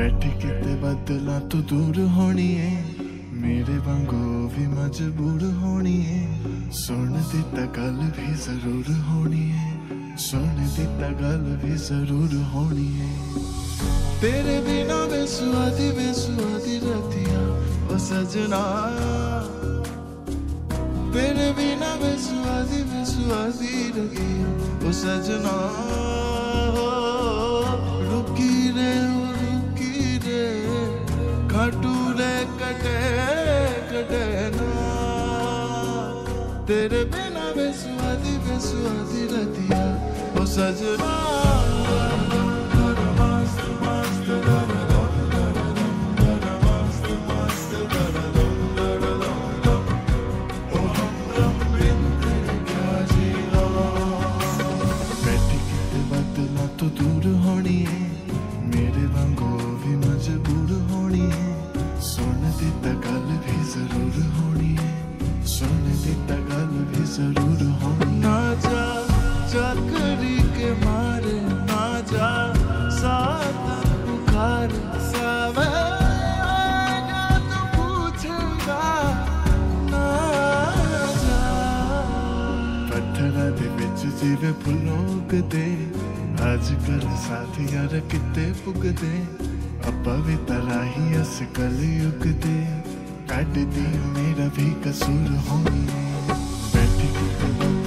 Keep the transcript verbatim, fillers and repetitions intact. बैठी किते बदला तो दूर होनी है, मेरे वांगू भी मजबूर होनी है। सुन दी ता गल भी जरूर होनी है, सुन दी ता गल भी जरूर होनी है। तेरे बिना बेसुआदी बेसुआदी रातियां ओ सजना, तेरे बिना बेसुआदी बेसुआदी रातियां ओ सजना। तेरे बिना बेसुआदी बेसुआदी रतिया ओ सजना। बैठी किते बदला तो दूर होनी है, मेरे वांगू भी मजबूर होनी है। सुन दी ता गल भी जरूर होनी है, सुन दी ता गल भी जरूर होनी। ना जा चाकरी के मारे, ना जा साथ पुकार सावेगा तो पूछेगा। ना जा पत्थर दे बिच जीवे फुलोक दे, आजकल साथियां किते पुगदे। अप्पा वे तरा ही अस कलयुग दे, कट दी मेरा भी कसूर होनी है। बैठी किते